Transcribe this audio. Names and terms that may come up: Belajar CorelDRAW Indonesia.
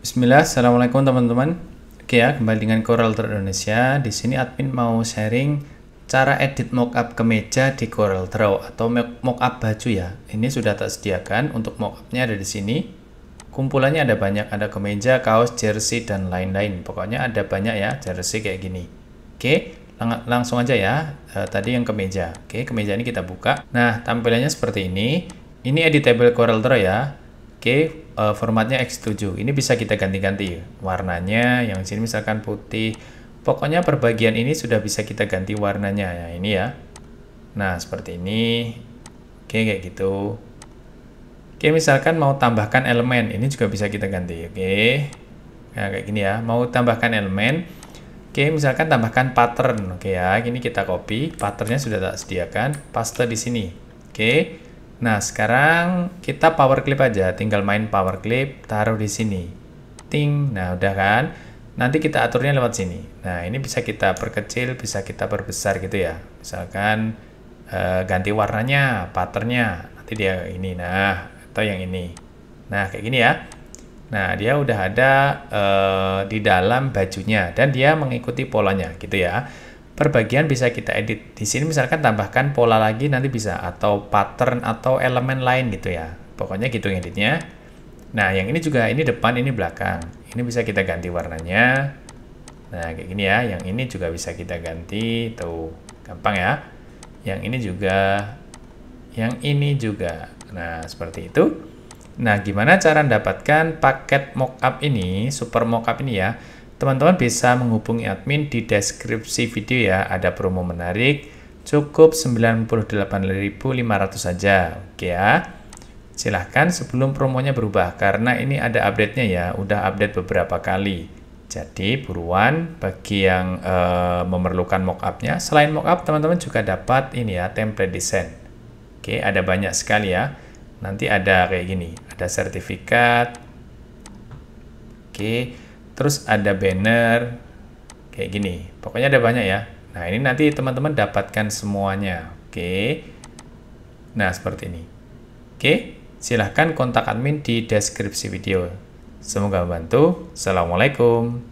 Bismillah, assalamualaikum teman-teman. Oke ya, kembali dengan CorelDRAW Indonesia. Di sini admin mau sharing cara edit mockup kemeja di CorelDRAW atau mockup baju ya. Ini sudah tak sediakan, untuk mockupnya ada di sini. Kumpulannya ada banyak, ada kemeja, kaos, jersey dan lain-lain. Pokoknya ada banyak ya, jersey kayak gini. Oke, langsung aja ya. Tadi yang kemeja. Oke, kemeja ini kita buka. Nah, tampilannya seperti ini. Ini editable CorelDRAW ya. Oke, formatnya X7. Ini bisa kita ganti-ganti warnanya. Yang sini misalkan putih. Pokoknya perbagian ini sudah bisa kita ganti warnanya ya, ini ya. Nah, seperti ini. Oke, kayak gitu. Oke, misalkan mau tambahkan elemen, ini juga bisa kita ganti. Oke. Nah, kayak gini ya. Mau tambahkan elemen. Oke, misalkan tambahkan pattern. Oke ya, ini kita copy. Patternnya sudah tak sediakan. Paste di sini. Oke. Nah, sekarang kita power clip aja, tinggal main power clip, taruh di sini. Ting. Nah, udah kan? Nanti kita aturnya lewat sini. Nah, ini bisa kita perkecil, bisa kita perbesar gitu ya. Misalkan ganti warnanya, patternnya. Nanti dia ini, nah, atau yang ini. Nah, kayak gini ya. Nah, dia udah ada di dalam bajunya dan dia mengikuti polanya gitu ya. Perbagian bisa kita edit di sini, misalkan tambahkan pola lagi nanti bisa, atau pattern atau elemen lain gitu ya. Pokoknya gitu editnya. Nah, yang ini juga, ini depan, ini belakang. Ini bisa kita ganti warnanya. Nah, kayak gini ya. Yang ini juga bisa kita ganti, tuh gampang ya. Yang ini juga, yang ini juga. Nah, seperti itu. Nah, gimana cara mendapatkan paket mockup ini, super mockup ini ya? Teman-teman bisa menghubungi admin di deskripsi video ya, ada promo menarik, cukup 98.500 saja. Oke ya, silahkan sebelum promonya berubah, karena ini ada update-nya ya, udah update beberapa kali. Jadi buruan bagi yang memerlukan mock-up-nya. Selain mock-up, teman-teman juga dapat ini ya, template desain. Oke, ada banyak sekali ya, nanti ada kayak gini, ada sertifikat. Oke. Terus ada banner kayak gini, pokoknya ada banyak ya. Nah, ini nanti teman-teman dapatkan semuanya. Oke. Nah, seperti ini. Oke, silahkan kontak admin di deskripsi video. Semoga membantu. Assalamualaikum.